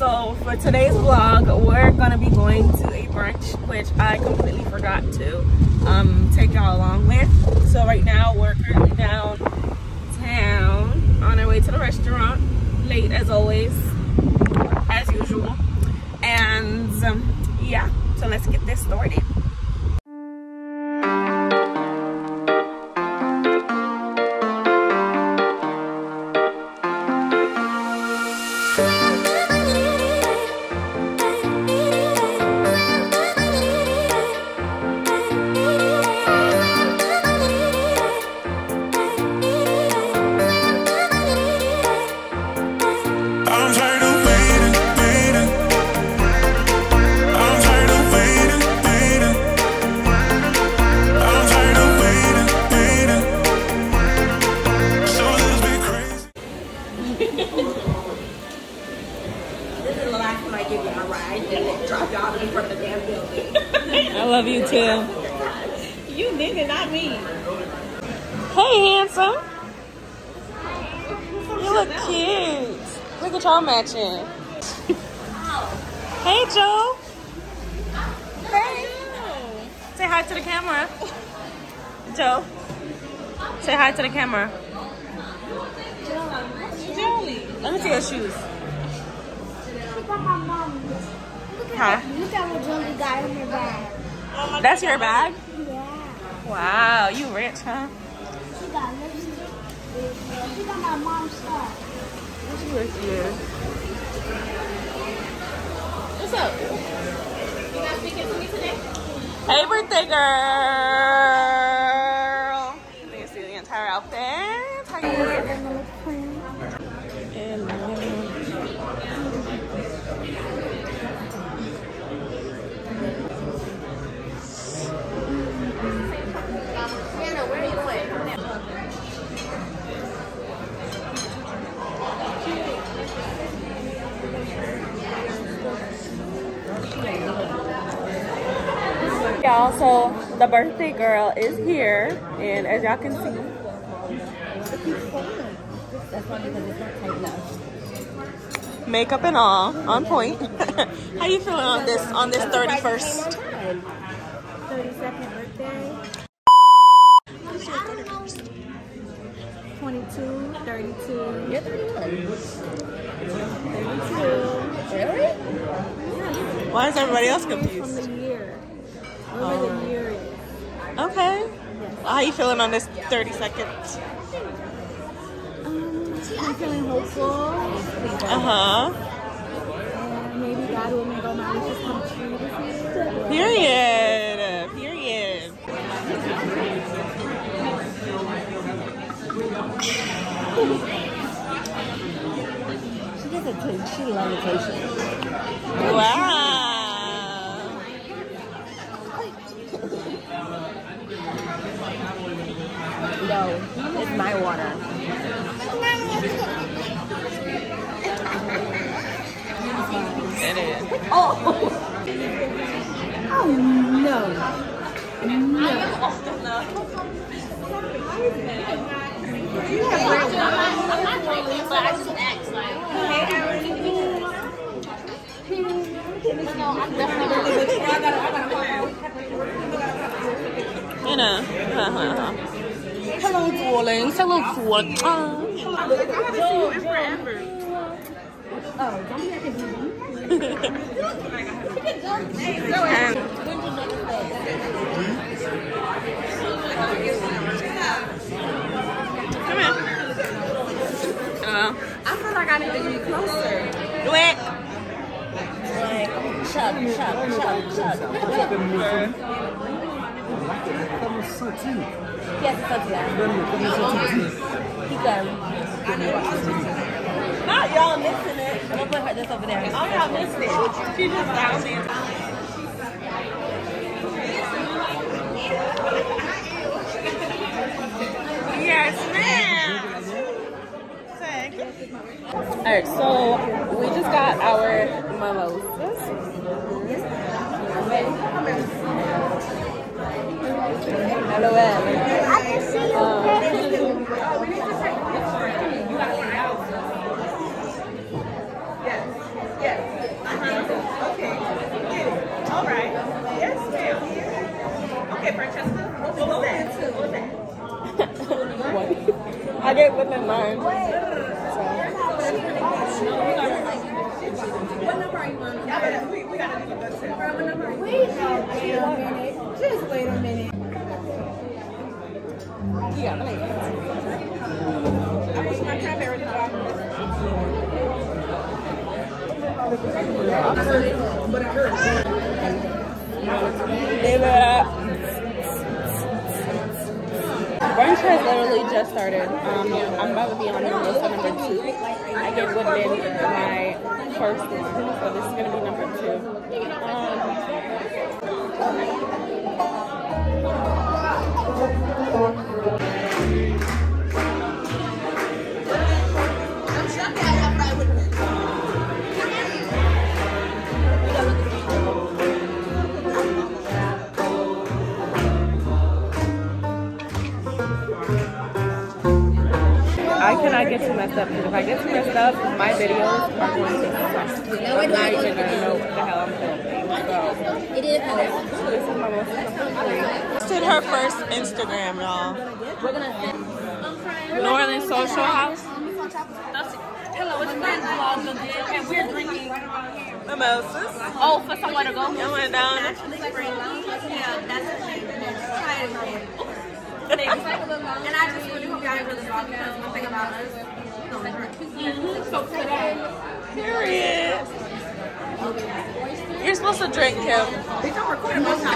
So for today's vlog, we're gonna be going to a brunch, which I completely forgot to take y'all along with. So right now we're currently downtown on our way to the restaurant, late as always, as usual. And yeah, so let's get this started. Love you too. You nigga, not me. Hey, handsome. You look cute. Look at y'all matching. Hey, Joe. Hey. Say hi to the camera. Joe. Say hi to the camera. Joey. Let me see your shoes. Hi. Look at what Joey got in her bag. That's your bag? Yeah. Wow, you rich, huh? She got lipstick. She got my mom's stuff. What you with you? What's up? You guys speaking to me today? Hey, birthday girl! You can see the entire outfit. How you doing? And y'all, so the birthday girl is here, and as y'all can see, makeup and all on point. How you feeling on this 31st? 32nd birthday. 22, 32. You're 31. 32. Really? Why is everybody else confused? From the year. Over the year is. Okay. Yes. How are you feeling on this 30 seconds? I'm feeling hopeful. Maybe God will make all my wishes come true this year. Period. Period. She does a taste. She loves a taste. Wow. No, it's my water. It is. Oh! Oh no. No. Hello, darling. Hello, darling. Hello. It's forever. Oh, don't be come here. I feel like I need to be closer. Do it. Chug. Yes, it's up there. Not y'all missing it. Don't put her this over there. Oh, y'all missed it. She just found me. Yes, ma'am. All right, so we just got our mimosas. Hello, I can see you. We need to take a picture. You got one out. Yes. Yes. Brian. What number are you on? Yeah, we gotta do a good tip. What number are you on? Just wait a minute. Yeah, I wish my camera was on. But I heard. Brunch has literally just started. I'm about to be on number 2. I get wooded in my first one, so this is gonna be number 2. I cannot get too messed up, because if I get too messed up, my videos are going to suck. I'm not even going to know what the hell I'm filming. So, this is my most comfortable thing. She did her first Instagram, y'all. New Orleans Social House. Hello, it's Friends Vlog, and we're drinking mimosas. Oh, for somewhere to go? I went down. Yeah, that's the thing. And I just really hope y'all really vlog because one thing about us, we don't hurt. So today, period. You're supposed to drink, Kim. Bitch, I'm recording most time.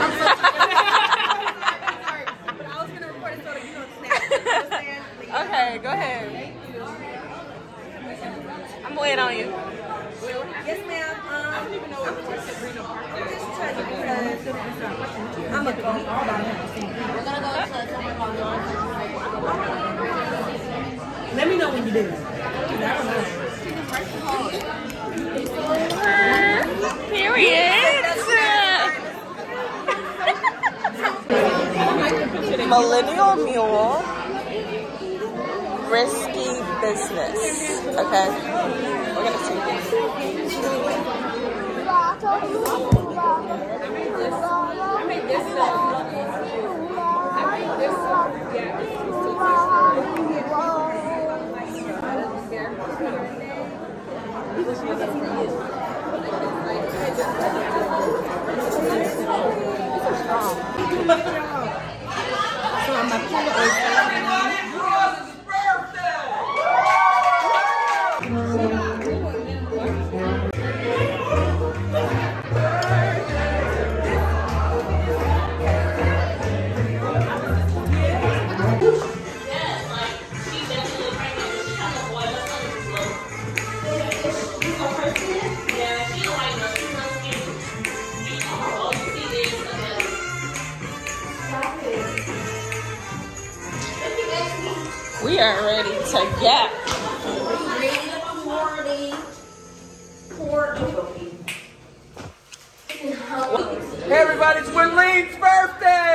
But I was gonna record it so that you don't snap. Okay, go ahead. I'm waiting on you. Yes, ma'am. I'm going to go. We're going to go to somewhere called Lawn. Let me know when you do. Period. Millennial Mule. Risky business. Okay. We're going to see this. We are ready to get. Hey everybody, it's Winleen's birthday!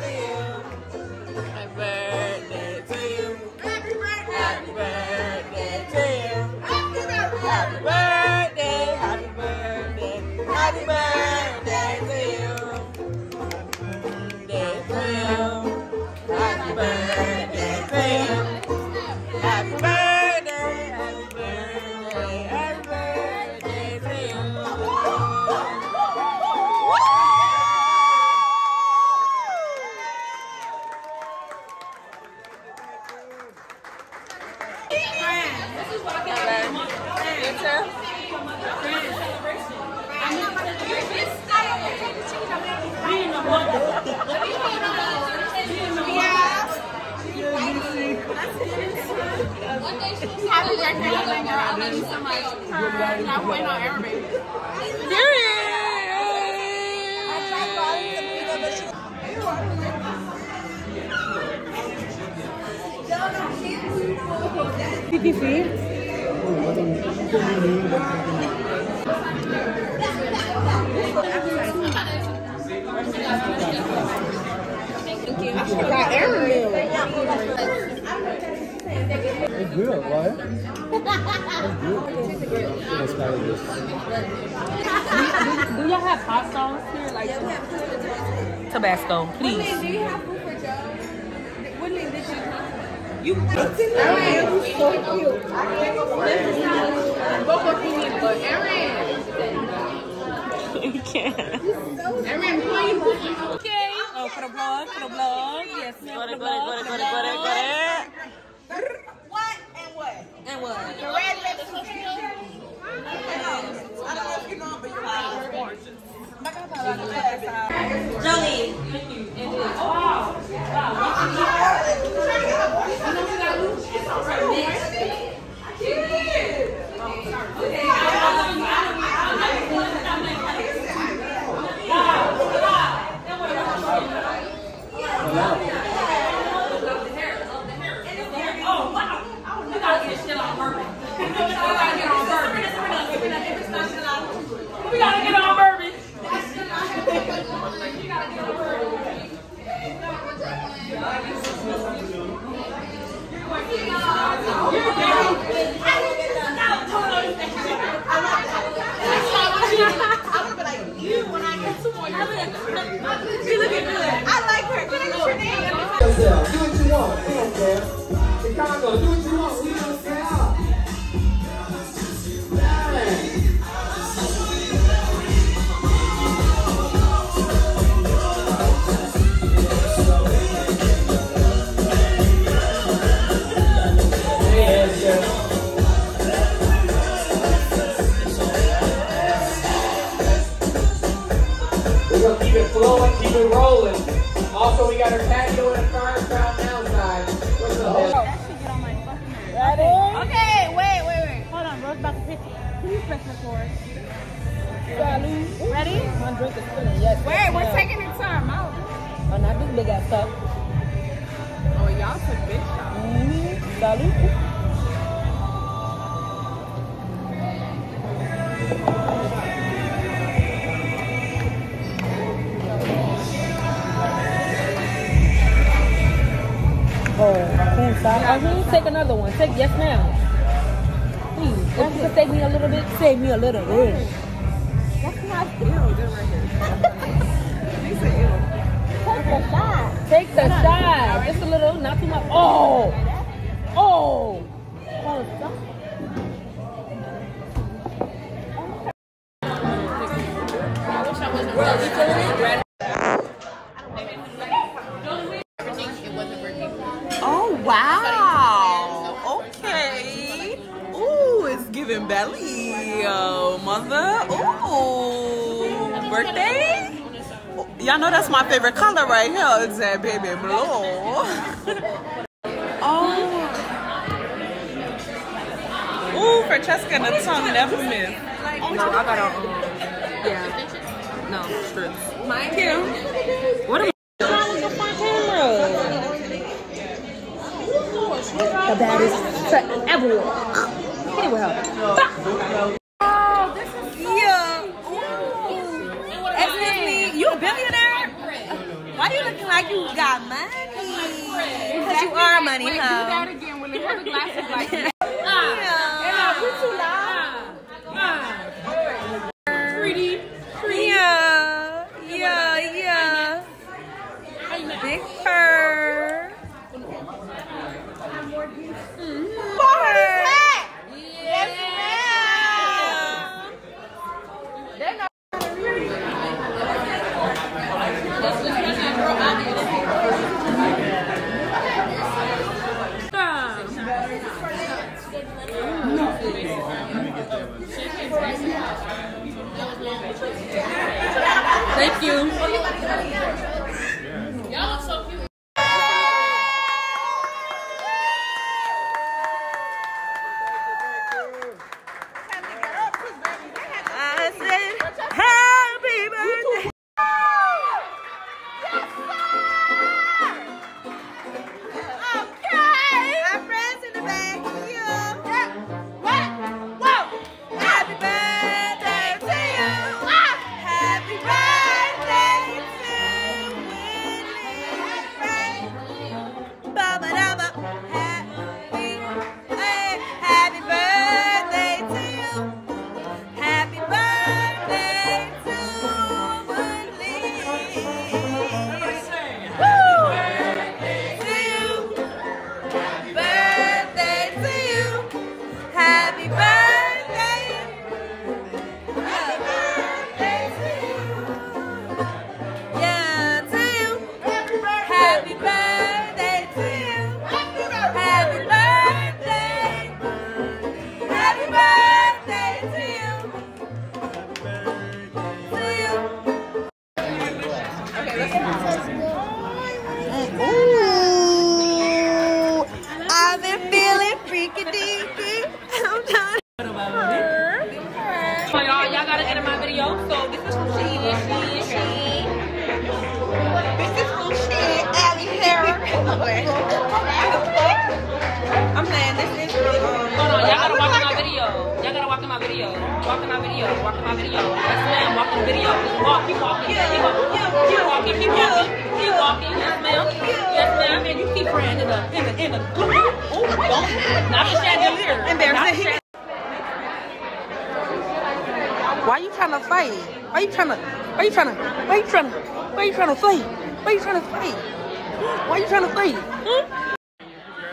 to you. Happy birthday to you. Happy birthday to you. Happy birthday, happy birthday, happy birthday to you. Happy birthday to you. Happy birthday to you. I Happy birthday, Linda. I love you so much. And I'm waiting on everybody. It's good, right? It's good. It's kind of good. Do y'all have hot sauce here? Like, yeah, we have food for Tabasco, please. What do you have food for Joe? What name did you have? Erin, so cute. I can't go for you can't. Erin, please. Okay. Oh, for the vlog, for the vlog. Yes, got it, got it, got it, got it, got it. And what? The red lipstick. I don't know if you know, but you're right. Gorgeous. Jolie. Wow. Take another one. Take yes ma'am. Please. If you could save me a little bit, save me a little bit. That's not ew, they're right here. These are ew. Take the shot. Take the shot. Just a little, not too much. Oh! Oh! I wish I wasn't ready. It wasn't working. Oh wow. Belly, oh, mother, oh, birthday. Y'all know that's my favorite color right here. It's that baby blue. Oh, ooh, Francesca and the tongue never miss. No, I got on. Yeah, no strips. My hair. What am I doing with my camera? The baddest forever. Well. Oh, this is yeah. Excuse me, you a billionaire? Why are you looking like you got money? Because you are money, huh? Do that again when they have the glasses like that. Thank you. Y'all look so cute.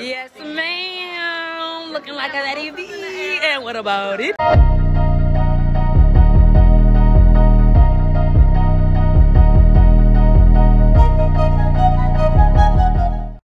Yes, ma'am. Looking like an AV. And what about it?